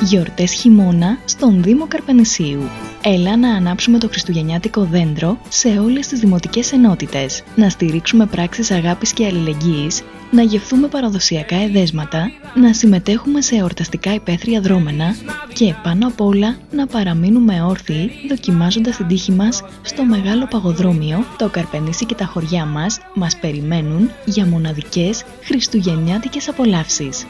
Γιορτές χειμώνα στον Δήμο Καρπενησίου. Έλα να ανάψουμε το χριστουγεννιάτικο δέντρο σε όλες τις δημοτικές ενότητες, να στηρίξουμε πράξεις αγάπης και αλληλεγγύης, να γευθούμε παραδοσιακά εδέσματα, να συμμετέχουμε σε εορταστικά υπαίθρια δρόμενα και πάνω απ' όλα να παραμείνουμε όρθιοι δοκιμάζοντας την τύχη μας στο μεγάλο παγοδρόμιο. Το Καρπενήσι και τα χωριά μας περιμένουν για μοναδικές χριστουγεννιάτικες απολαύσεις.